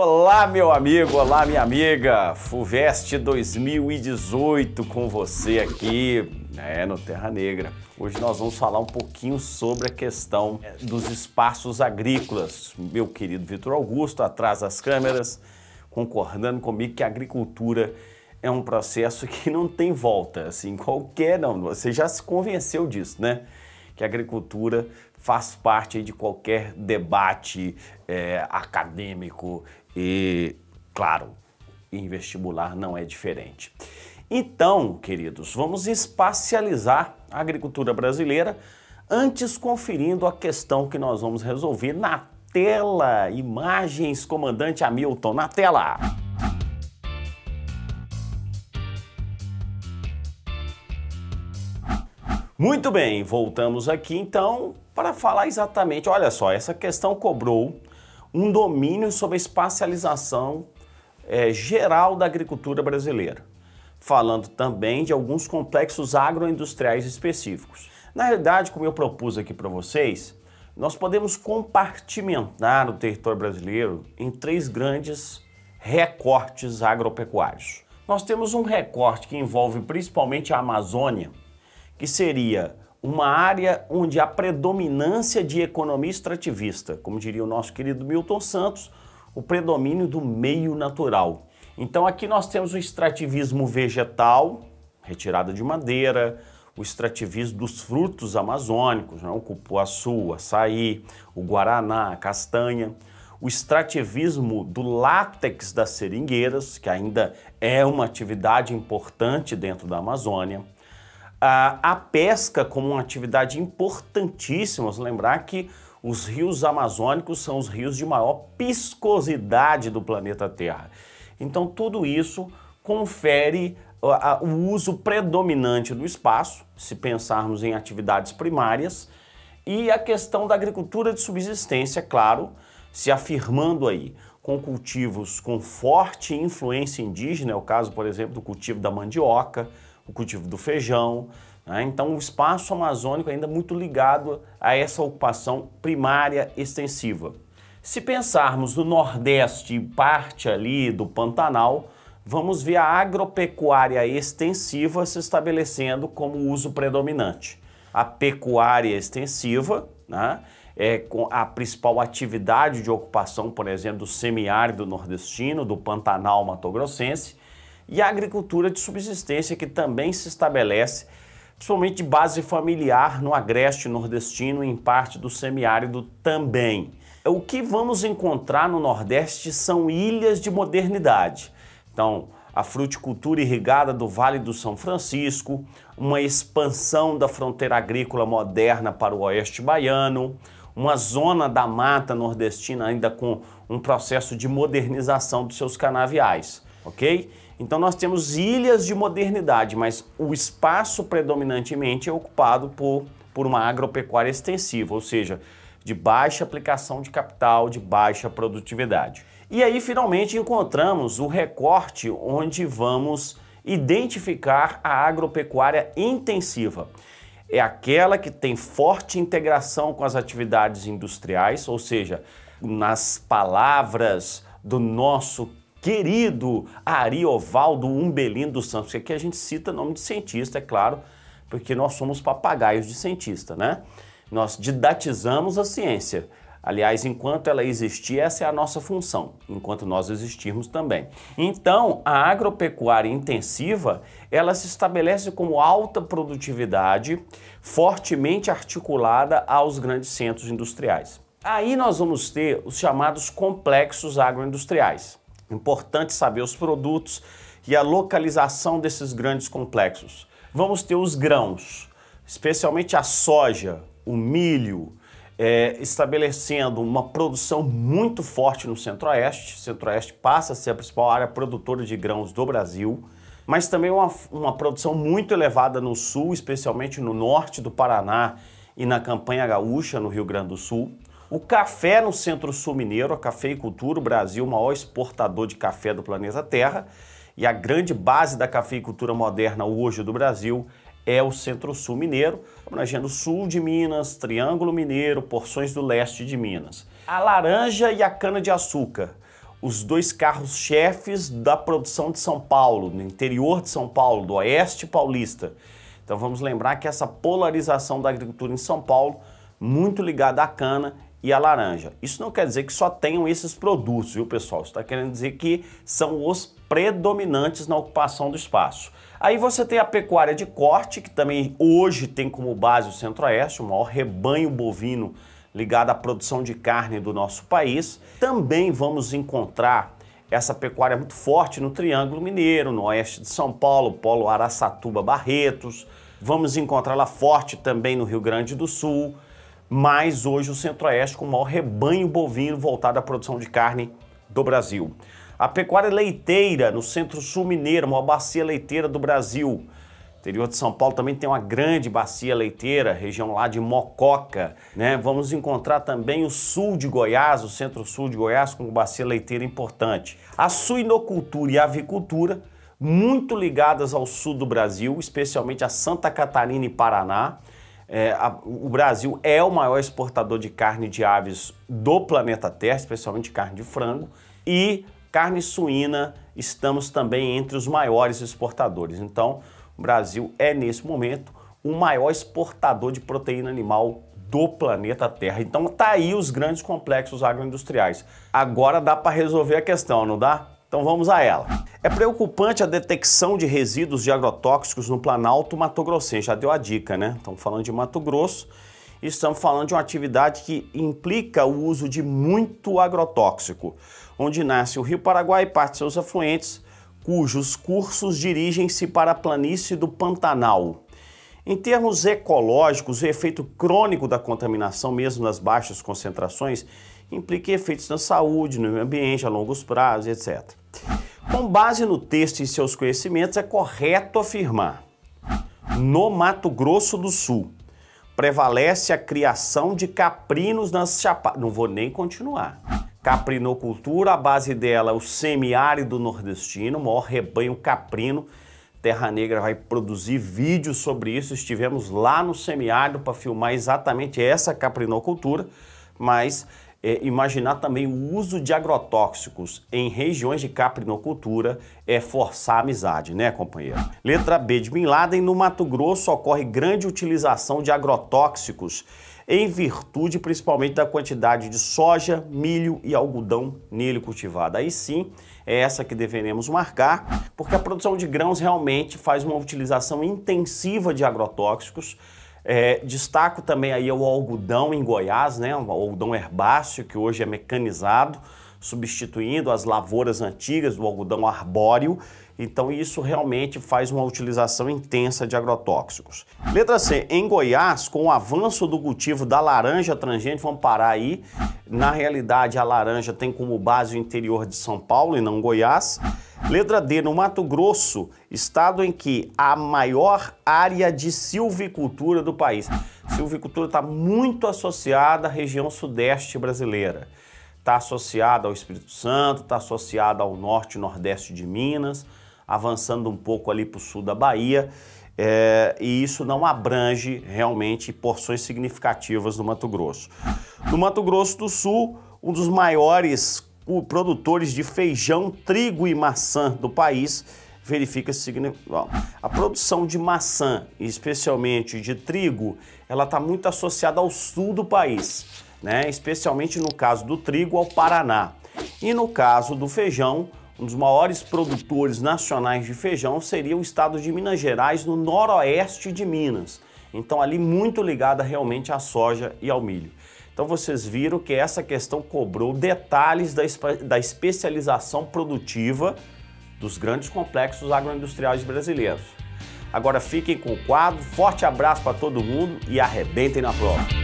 Olá, meu amigo, olá, minha amiga. FUVEST 2018 com você aqui, né, no Terra Negra. Hoje nós vamos falar um pouquinho sobre a questão dos espaços agrícolas. Meu querido Vitor Augusto, atrás das câmeras, concordando comigo que a agricultura é um processo que não tem volta, assim, qualquer não. Você já se convenceu disso, né? Que a agricultura faz parte aí de qualquer debate acadêmico e, claro, em vestibular não é diferente. Então, queridos, vamos espacializar a agricultura brasileira antes conferindo a questão que nós vamos resolver na tela. Imagens, comandante Hamilton, na tela! Muito bem, voltamos aqui então para falar exatamente, olha só, essa questão cobrou um domínio sobre a espacialização geral da agricultura brasileira, falando também de alguns complexos agroindustriais específicos. Na realidade, como eu propus aqui para vocês, nós podemos compartimentar o território brasileiro em três grandes recortes agropecuários. Nós temos um recorte que envolve principalmente a Amazônia, que seria uma área onde há predominância de economia extrativista, como diria o nosso querido Milton Santos, o predomínio do meio natural. Então aqui nós temos o extrativismo vegetal, retirada de madeira, o extrativismo dos frutos amazônicos, né? O cupuaçu, o açaí, o guaraná, a castanha, o extrativismo do látex das seringueiras, que ainda é uma atividade importante dentro da Amazônia, a pesca como uma atividade importantíssima. Lembrar que os rios amazônicos são os rios de maior piscosidade do planeta Terra. Então tudo isso confere o uso predominante do espaço, se pensarmos em atividades primárias, e a questão da agricultura de subsistência, claro, se afirmando aí com cultivos com forte influência indígena, é o caso, por exemplo, do cultivo da mandioca, o cultivo do feijão, né? Então o espaço amazônico ainda muito ligado a essa ocupação primária extensiva. Se pensarmos no Nordeste e parte ali do Pantanal, vamos ver a agropecuária extensiva se estabelecendo como uso predominante. A pecuária extensiva, né, é a principal atividade de ocupação, por exemplo, do semiárido nordestino, do Pantanal Mato-Grossense, e a agricultura de subsistência, que também se estabelece, principalmente de base familiar, no agreste nordestino e em parte do semiárido também. O que vamos encontrar no Nordeste são ilhas de modernidade. Então, a fruticultura irrigada do Vale do São Francisco, uma expansão da fronteira agrícola moderna para o Oeste Baiano, uma zona da mata nordestina ainda com um processo de modernização dos seus canaviais, ok? Então nós temos ilhas de modernidade, mas o espaço predominantemente é ocupado por uma agropecuária extensiva, ou seja, de baixa aplicação de capital, de baixa produtividade. E aí finalmente encontramos o recorte onde vamos identificar a agropecuária intensiva. É aquela que tem forte integração com as atividades industriais, ou seja, nas palavras do nosso querido Ari Ovaldo Umbelino dos Santos, que aqui a gente cita nome de cientista, é claro, porque nós somos papagaios de cientista, né? Nós didatizamos a ciência. Aliás, enquanto ela existir, essa é a nossa função, enquanto nós existirmos também. Então, a agropecuária intensiva, ela se estabelece como alta produtividade, fortemente articulada aos grandes centros industriais. Aí nós vamos ter os chamados complexos agroindustriais. Importante saber os produtos e a localização desses grandes complexos. Vamos ter os grãos, especialmente a soja, o milho, estabelecendo uma produção muito forte no Centro-Oeste. O Centro-Oeste passa a ser a principal área produtora de grãos do Brasil, mas também uma produção muito elevada no Sul, especialmente no Norte do Paraná e na Campanha Gaúcha, no Rio Grande do Sul. O café no Centro-Sul Mineiro, a cafeicultura, o Brasil, o maior exportador de café do planeta Terra, e a grande base da cafeicultura moderna hoje do Brasil é o Centro-Sul Mineiro, abrangendo o Sul de Minas, Triângulo Mineiro, porções do Leste de Minas. A laranja e a cana-de-açúcar, os dois carros-chefes da produção de São Paulo, no interior de São Paulo, do oeste paulista. Então vamos lembrar que essa polarização da agricultura em São Paulo, muito ligada à cana e à laranja. Isso não quer dizer que só tenham esses produtos, viu pessoal? Isso está querendo dizer que são os predominantes na ocupação do espaço. Aí você tem a pecuária de corte, que também hoje tem como base o Centro-Oeste, o maior rebanho bovino ligado à produção de carne do nosso país. Também vamos encontrar essa pecuária muito forte no Triângulo Mineiro, no oeste de São Paulo, Polo Araçatuba Barretos. Vamos encontrá-la forte também no Rio Grande do Sul, mas hoje o Centro-Oeste com o maior rebanho bovino voltado à produção de carne do Brasil. A pecuária leiteira no Centro-Sul Mineiro, uma bacia leiteira do Brasil. O interior de São Paulo também tem uma grande bacia leiteira, região lá de Mococa, né? Vamos encontrar também o sul de Goiás, o centro-sul de Goiás, com bacia leiteira importante. A suinocultura e a avicultura, muito ligadas ao sul do Brasil, especialmente a Santa Catarina e Paraná. O Brasil é o maior exportador de carne de aves do planeta Terra, especialmente carne de frango, e carne suína estamos também entre os maiores exportadores. Então, o Brasil é, nesse momento, o maior exportador de proteína animal do planeta Terra. Então tá aí os grandes complexos agroindustriais. Agora dá para resolver a questão, não dá? Então vamos a ela. É preocupante a detecção de resíduos de agrotóxicos no Planalto Mato-Grossense. Já deu a dica, né? Estamos falando de Mato Grosso e estamos falando de uma atividade que implica o uso de muito agrotóxico, onde nasce o Rio Paraguai e parte de seus afluentes, cujos cursos dirigem-se para a planície do Pantanal. Em termos ecológicos, o efeito crônico da contaminação, mesmo nas baixas concentrações, implica efeitos na saúde, no meio ambiente, a longos prazos, etc. Com base no texto e seus conhecimentos, é correto afirmar: no Mato Grosso do Sul, prevalece a criação de caprinos nas chapadas. Não vou nem continuar. Caprinocultura, a base dela é o semiárido nordestino, o maior rebanho caprino. Terra Negra vai produzir vídeos sobre isso. Estivemos lá no semiárido para filmar exatamente essa caprinocultura, mas imaginar também o uso de agrotóxicos em regiões de caprinocultura é forçar a amizade, né, companheiro? Letra B de Bin Laden, no Mato Grosso ocorre grande utilização de agrotóxicos em virtude principalmente da quantidade de soja, milho e algodão nele cultivada. Aí sim, é essa que deveremos marcar, porque a produção de grãos realmente faz uma utilização intensiva de agrotóxicos. Destaco também aí o algodão em Goiás, né? O algodão herbáceo, que hoje é mecanizado, substituindo as lavouras antigas do algodão arbóreo. Então isso realmente faz uma utilização intensa de agrotóxicos. Letra C, em Goiás, com o avanço do cultivo da laranja transgênica, vamos parar aí, na realidade a laranja tem como base o interior de São Paulo e não Goiás. Letra D, no Mato Grosso, estado em que a maior área de silvicultura do país. Silvicultura está muito associada à região sudeste brasileira. Está associada ao Espírito Santo, está associada ao norte e nordeste de Minas, avançando um pouco ali para o sul da Bahia, e isso não abrange realmente porções significativas do Mato Grosso. No Mato Grosso do Sul, um dos maiores produtores de feijão, trigo e maçã do país, verifica-se a produção de maçã, especialmente de trigo, ela está muito associada ao sul do país, né? Especialmente no caso do trigo ao Paraná. E no caso do feijão, um dos maiores produtores nacionais de feijão seria o estado de Minas Gerais, no noroeste de Minas. Então ali muito ligada realmente à soja e ao milho. Então vocês viram que essa questão cobrou detalhes da especialização produtiva dos grandes complexos agroindustriais brasileiros. Agora fiquem com o quadro, forte abraço para todo mundo e arrebentem na prova!